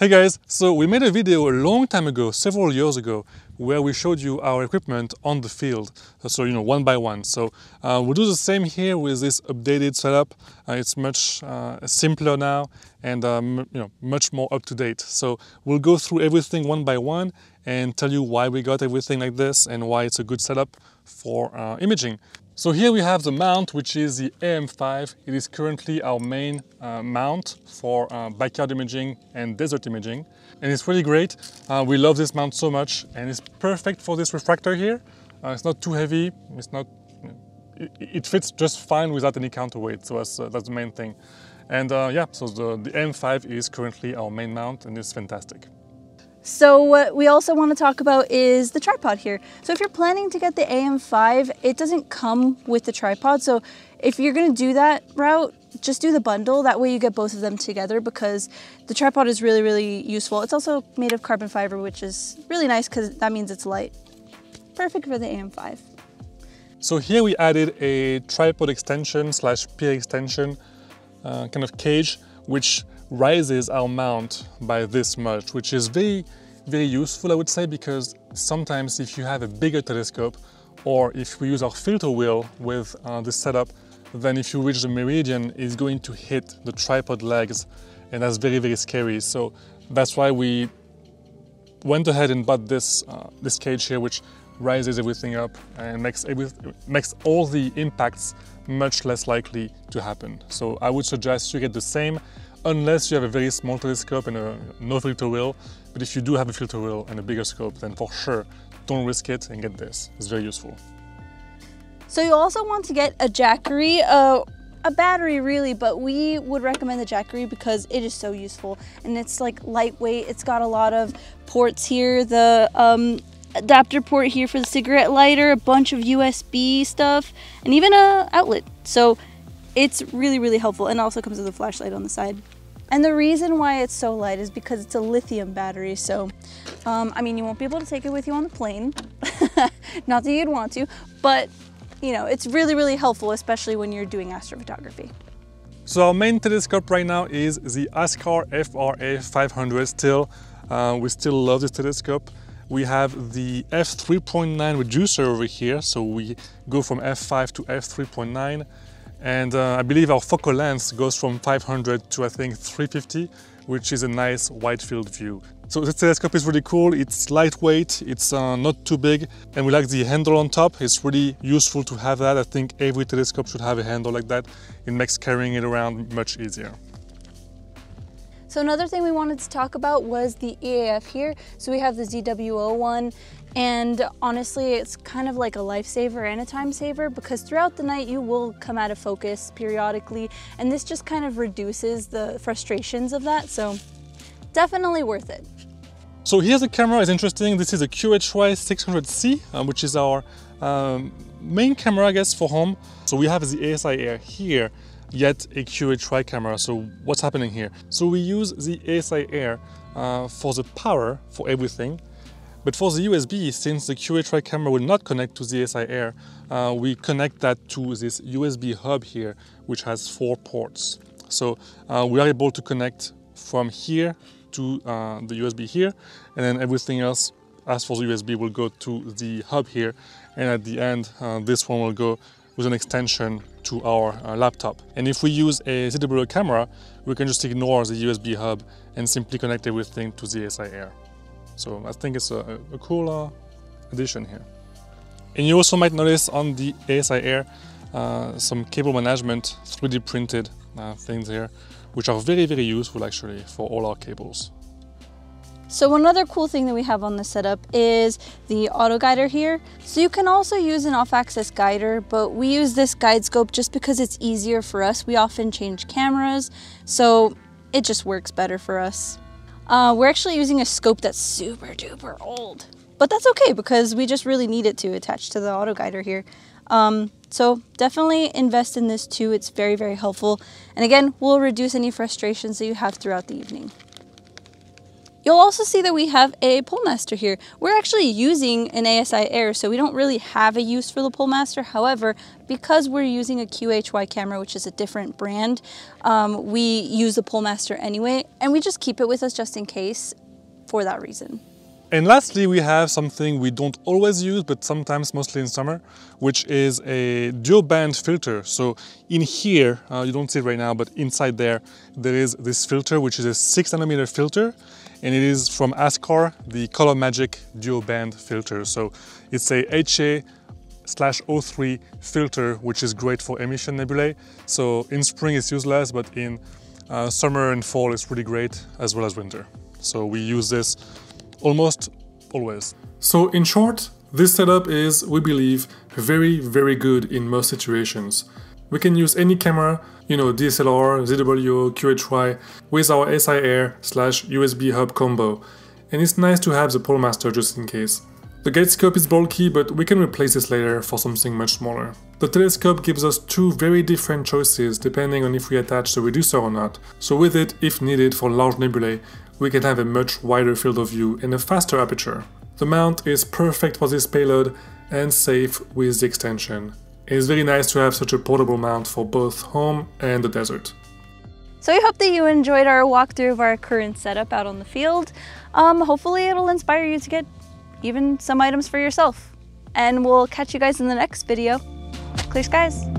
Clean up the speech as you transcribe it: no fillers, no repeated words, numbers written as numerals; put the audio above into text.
Hey guys, so we made a video a long time ago, several years ago, where we showed you our equipment on the field, so you know, one by one. So we'll do the same here with this updated setup. It's much simpler now and you know, much more up to date. So we'll go through everything one by one and tell you why we got everything like this and why it's a good setup for imaging. So here we have the mount, which is the AM5. It is currently our main mount for backyard imaging and desert imaging. And it's really great. We love this mount so much, and it's perfect for this refractor here. It's not too heavy. It's not. It fits just fine without any counterweight. So that's the main thing. And yeah, so the AM5 is currently our main mount, and it's fantastic. So what we also want to talk about is the tripod here. So if you're planning to get the AM5, it doesn't come with the tripod. So if you're going to do that route, just do the bundle. That way you get both of them together, because the tripod is really, really useful. It's also made of carbon fiber, which is really nice because that means it's light. Perfect for the AM5. So here we added a tripod extension slash pier extension kind of cage, which rises our mount by this much, which is very, very useful, I would say, because sometimes if you have a bigger telescope, or if we use our filter wheel with this setup, then if you reach the meridian, it's going to hit the tripod legs, and that's very, very scary. So that's why we went ahead and bought this, this cage here, which rises everything up and makes all the impacts much less likely to happen. So I would suggest you get the same, unless you have a very small telescope and no filter wheel. But if you do have a filter wheel and a bigger scope, then for sure, don't risk it and get this. It's very useful. So you also want to get a Jackery, a battery really, but we would recommend the Jackery because it is so useful. And it's like lightweight, it's got a lot of ports here, the adapter port here for the cigarette lighter, a bunch of USB stuff, and even an outlet. So it's really, really helpful, and also comes with a flashlight on the side. And the reason why it's so light is because it's a lithium battery, so I mean, you won't be able to take it with you on the plane. Not that you'd want to, but you know, it's really, really helpful, especially when you're doing astrophotography. So our main telescope right now is the Askar FRA500 still. We still love this telescope. We have the f3.9 reducer over here, so we go from f5 to f3.9. And I believe our focal length goes from 500 to I think 350, which is a nice wide field view. So this telescope is really cool. It's lightweight, it's not too big, and we like the handle on top. It's really useful to have that. I think every telescope should have a handle like that. It makes carrying it around much easier. So another thing we wanted to talk about was the EAF here. So we have the ZWO one, and honestly, it's kind of like a lifesaver and a time saver, because throughout the night you will come out of focus periodically, and this just kind of reduces the frustrations of that, so definitely worth it. So here's the camera, it's interesting. This is a QHY 600C, which is our main camera, I guess, for home. So we have the ASI Air here, yet a QHY camera. So what's happening here? So we use the ASI Air for the power for everything, but for the USB, since the QHY camera will not connect to the ASI Air, we connect that to this USB hub here, which has 4 ports. So we are able to connect from here to the USB here, and then everything else, as for the USB, will go to the hub here, and at the end, this one will go with an extension to our laptop. And if we use a ZWO camera, we can just ignore the USB hub and simply connect everything to the ASI Air. So I think it's a cool addition here. And you also might notice on the ASI Air some cable management 3D printed things here, which are very, very useful actually for all our cables. So another cool thing that we have on this setup is the auto guider here. So you can also use an off-axis guider, but we use this guide scope just because it's easier for us. We often change cameras, so it just works better for us. We're actually using a scope that's super duper old, but that's okay because we just really need it to attach to the auto guider here. So definitely invest in this too. It's very, very helpful. And again, will reduce any frustrations that you have throughout the evening. You'll also see that we have a PoleMaster here. We're actually using an ASI Air, so we don't really have a use for the PoleMaster. However, because we're using a QHY camera, which is a different brand, we use the PoleMaster anyway, and we just keep it with us just in case for that reason. And lastly, we have something we don't always use, but sometimes mostly in summer, which is a dual band filter. So in here, you don't see it right now, but inside there, there is this filter, which is a 6 nanometer filter. And it is from Askar, the Color Magic dual band filter. So it's a HA-03 filter, which is great for emission nebulae. So in spring, it's useless, but in summer and fall, it's really great, as well as winter. So we use this almost always. So in short, this setup is, we believe, very, very good in most situations. We can use any camera, you know, DSLR, ZWO, QHY, with our ASI Air / USB hub combo. And it's nice to have the PoleMaster just in case. The gyroscope is bulky, but we can replace this later for something much smaller. The telescope gives us two very different choices depending on if we attach the reducer or not. So with it, if needed for large nebulae, we can have a much wider field of view and a faster aperture. The mount is perfect for this payload and safe with the extension. It's very nice to have such a portable mount for both home and the desert. So we hope that you enjoyed our walkthrough of our current setup out on the field. Hopefully it'll inspire you to get even some items for yourself. And we'll catch you guys in the next video. Clear skies!